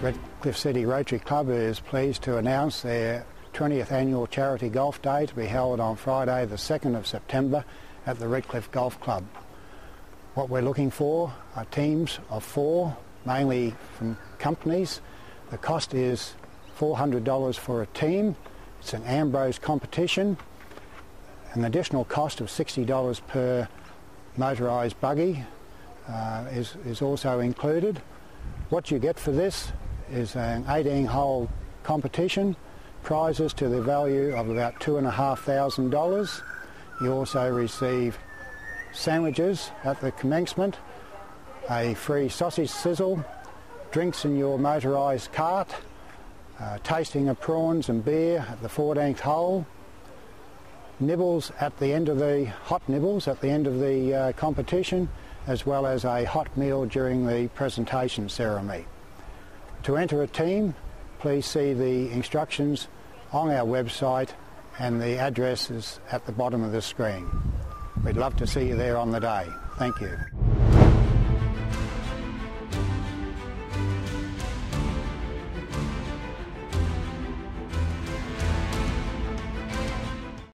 Redcliffe City Rotary Club is pleased to announce their 20th annual Charity Golf Day to be held on Friday the 2nd of September at the Redcliffe Golf Club. What we're looking for are teams of four, mainly from companies. The cost is $400 for a team. It's an Ambrose competition. An additional cost of $60 per motorised buggy is also included. What you get for this is an 18-hole competition, prizes to the value of about $2,500. You also receive sandwiches at the commencement, a free sausage sizzle, drinks in your motorised cart, tasting of prawns and beer at the 14th hole, nibbles at the end of the competition, as well as a hot meal during the presentation ceremony. To enter a team, please see the instructions on our website, and the address is at the bottom of the screen. We'd love to see you there on the day. Thank you.